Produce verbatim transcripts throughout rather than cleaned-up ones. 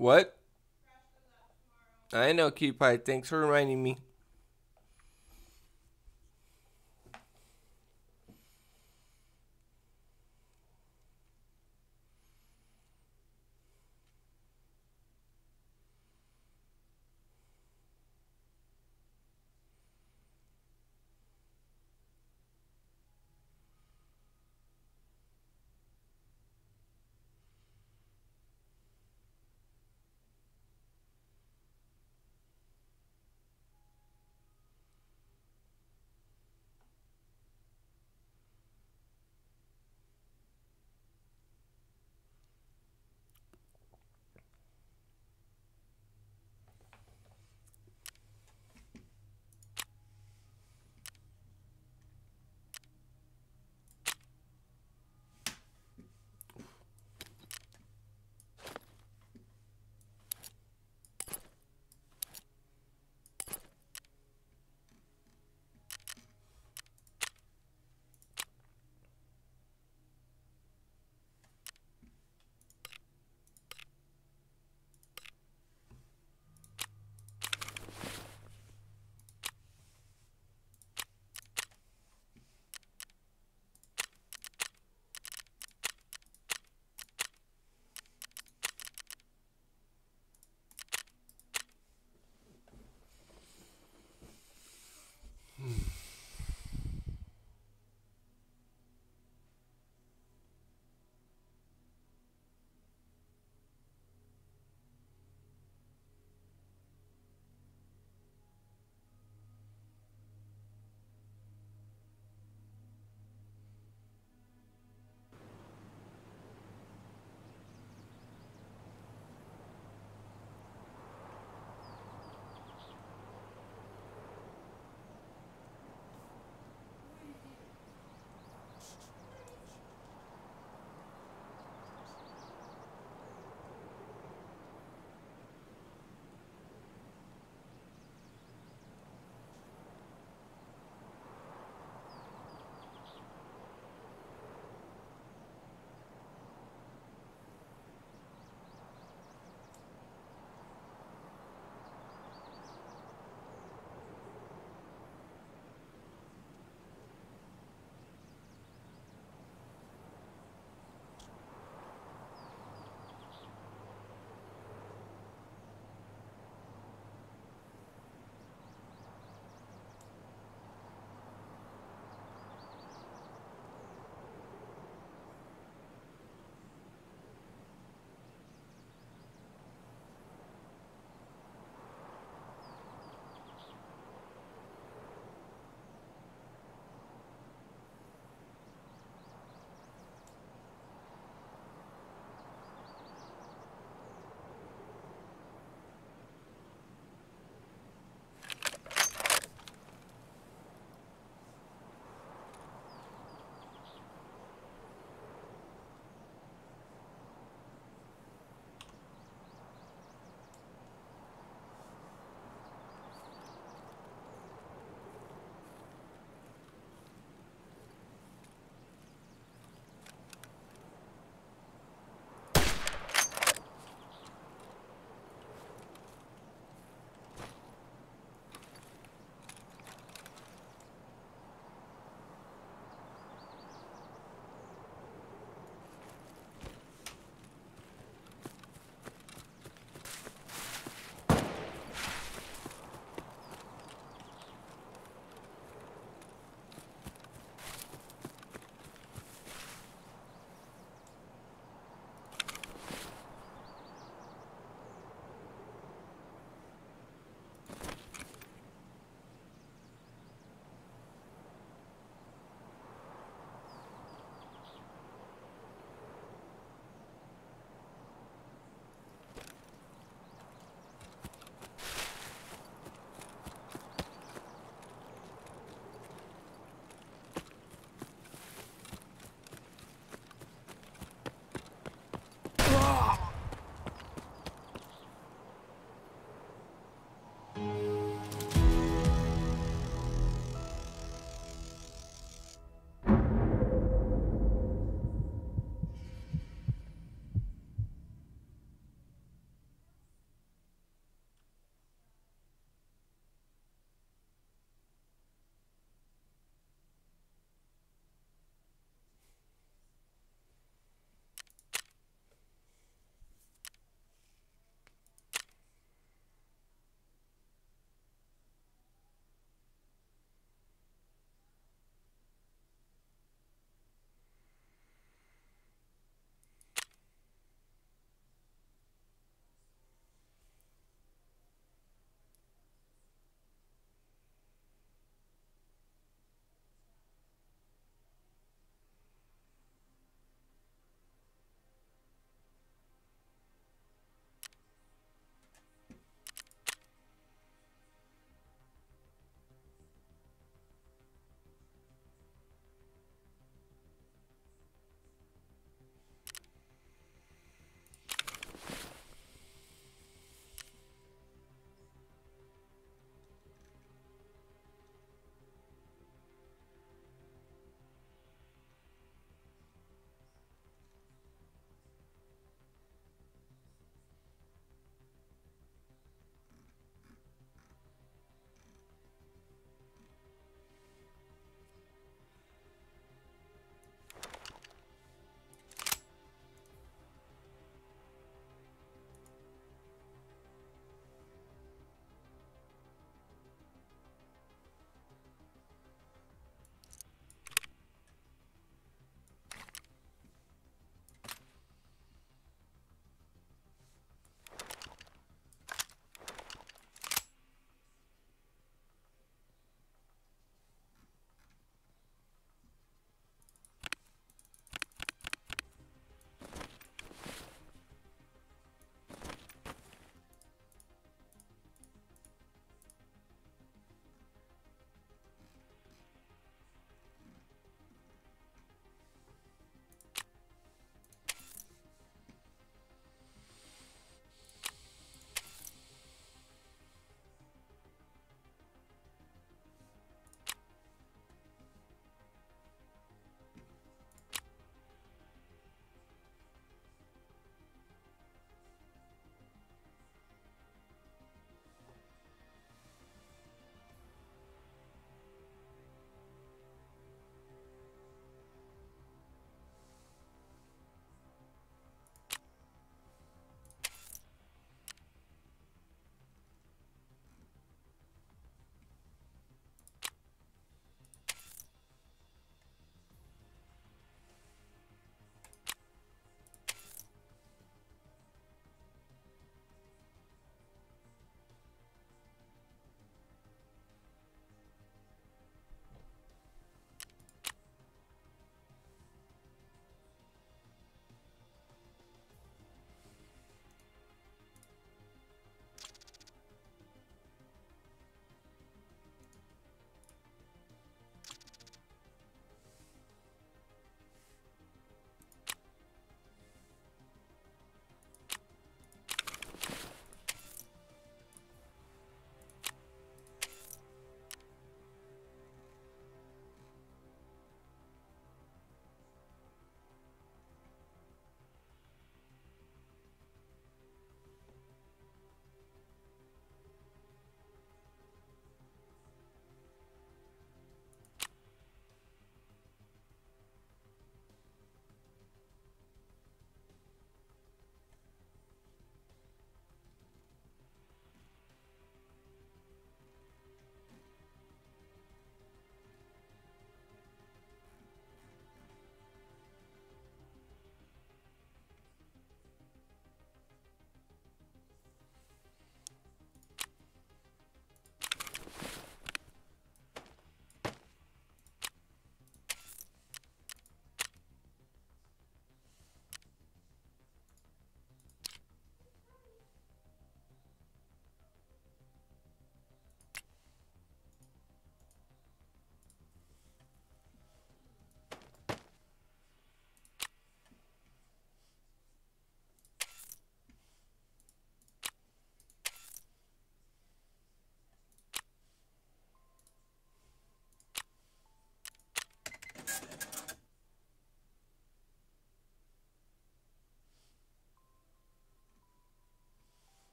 What? I know, Cutie Pie. Thanks for reminding me.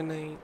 Good night.